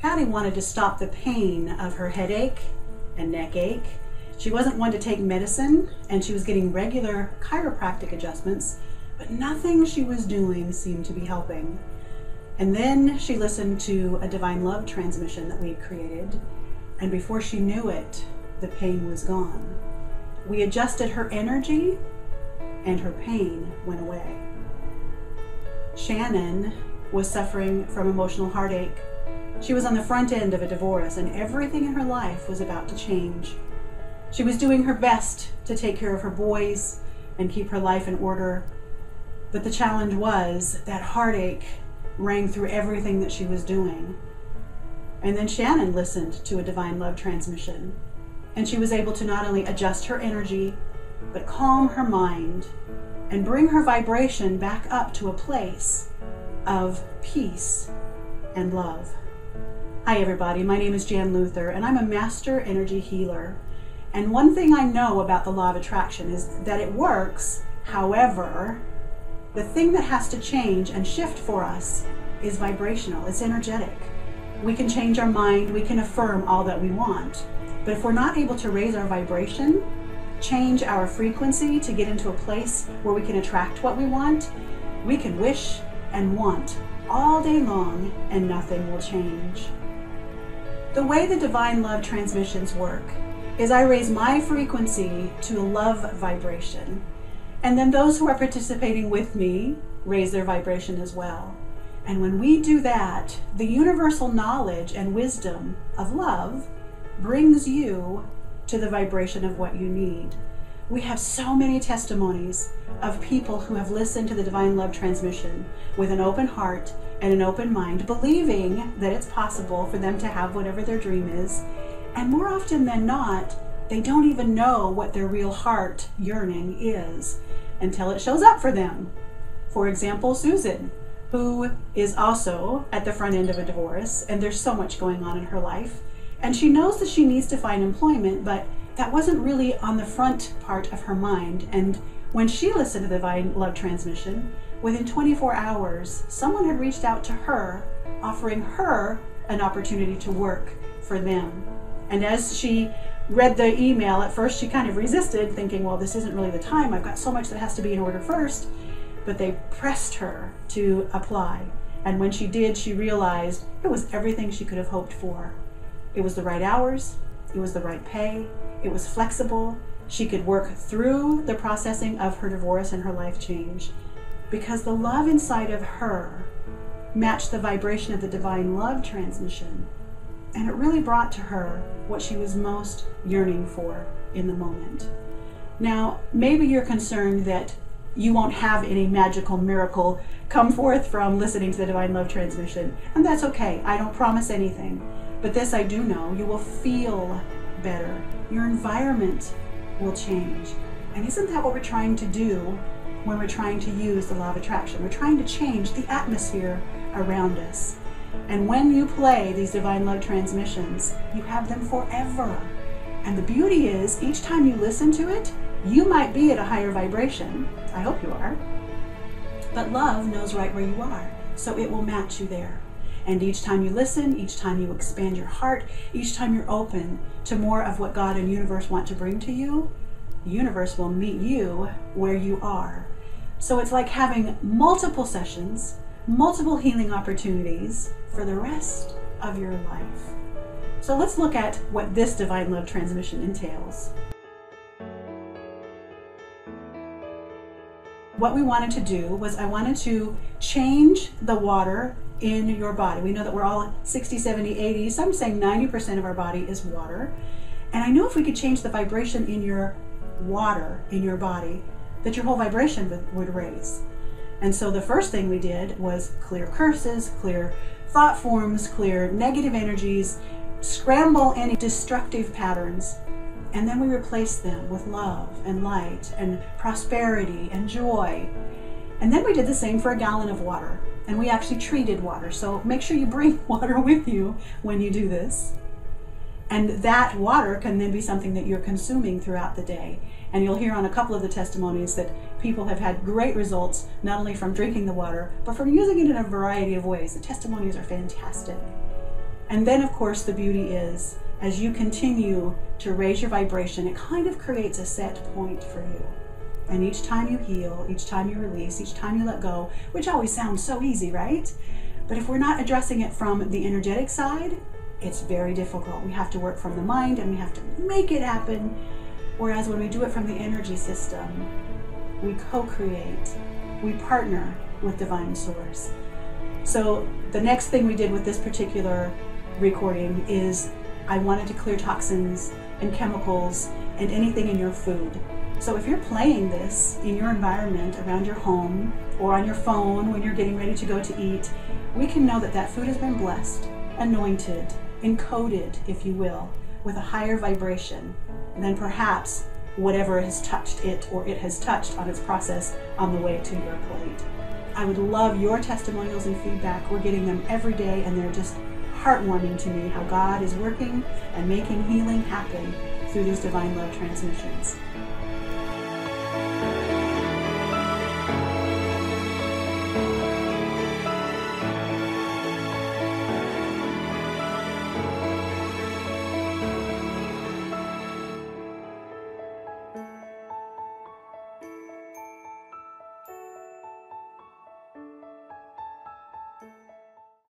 Patty wanted to stop the pain of her headache and neck ache. She wasn't one to take medicine, and she was getting regular chiropractic adjustments, but nothing she was doing seemed to be helping. And then she listened to a Divine Love transmission that we had created, and before she knew it, the pain was gone. We adjusted her energy, and her pain went away. Shannon was suffering from emotional heartache. She was on the front end of a divorce, and everything in her life was about to change. She was doing her best to take care of her boys and keep her life in order, but the challenge was that heartache rang through everything that she was doing. And then Shannon listened to a Divine Love transmission, and she was able to not only adjust her energy, but calm her mind and bring her vibration back up to a place of peace and love. Hi everybody, my name is Jan Luther, and I'm a master energy healer. And one thing I know about the law of attraction is that it works. However, the thing that has to change and shift for us is vibrational, it's energetic. We can change our mind, we can affirm all that we want, but if we're not able to raise our vibration, change our frequency to get into a place where we can attract what we want, we can wish and want all day long and nothing will change. The way the Divine Love transmissions work is I raise my frequency to love vibration, and then those who are participating with me raise their vibration as well. And when we do that, the universal knowledge and wisdom of love brings you to the vibration of what you need. We have so many testimonies of people who have listened to the Divine Love transmission with an open heart and an open mind, believing that it's possible for them to have whatever their dream is. And more often than not, they don't even know what their real heart yearning is until it shows up for them. For example, Susan, who is also at the front end of a divorce, and there's so much going on in her life. And she knows that she needs to find employment, but that wasn't really on the front part of her mind. And when she listened to the Divine Love transmission, within 24 hours, someone had reached out to her, offering her an opportunity to work for them. And as she read the email, at first she kind of resisted, thinking, well, this isn't really the time. I've got so much that has to be in order first. But they pressed her to apply. And when she did, she realized it was everything she could have hoped for. It was the right hours, it was the right pay, it was flexible. She could work through the processing of her divorce and her life change because the love inside of her matched the vibration of the Divine Love transmission, and it really brought to her what she was most yearning for in the moment. Now, maybe you're concerned that you won't have any magical miracle come forth from listening to the Divine Love transmission, and that's okay. I don't promise anything. But this I do know, you will feel better. Your environment will change. And isn't that what we're trying to do when we're trying to use the law of attraction? We're trying to change the atmosphere around us. And when you play these Divine Love transmissions, you have them forever. And the beauty is, each time you listen to it, you might be at a higher vibration. I hope you are. But love knows right where you are, so it will match you there. And each time you listen, each time you expand your heart, each time you're open to more of what God and universe want to bring to you, the universe will meet you where you are. So it's like having multiple sessions, multiple healing opportunities for the rest of your life. So let's look at what this Divine Love transmission entails. What we wanted to do was I wanted to change the water in your body. We know that we're all 60, 70, 80, some saying 90% of our body is water. And I knew if we could change the vibration in your water, in your body, that your whole vibration would raise. And so the first thing we did was clear curses, clear thought forms, clear negative energies, scramble any destructive patterns. And then we replaced them with love and light and prosperity and joy. And then we did the same for a gallon of water. And we actually treated water, so make sure you bring water with you when you do this. And that water can then be something that you're consuming throughout the day. And you'll hear on a couple of the testimonies that people have had great results, not only from drinking the water, but from using it in a variety of ways. The testimonies are fantastic. And then of course the beauty is, as you continue to raise your vibration, it kind of creates a set point for you. And each time you heal, each time you release, each time you let go, which always sounds so easy, right? But if we're not addressing it from the energetic side, it's very difficult. We have to work from the mind and we have to make it happen. Whereas when we do it from the energy system, we co-create, we partner with Divine Source. So the next thing we did with this particular recording is I wanted to clear toxins and chemicals and anything in your food. So if you're playing this in your environment, around your home or on your phone when you're getting ready to go to eat, we can know that that food has been blessed, anointed, encoded, if you will, with a higher vibration than perhaps whatever has touched it or it has touched on its process on the way to your plate. I would love your testimonials and feedback. We're getting them every day and they're just heartwarming to me, how God is working and making healing happen through these Divine Love transmissions.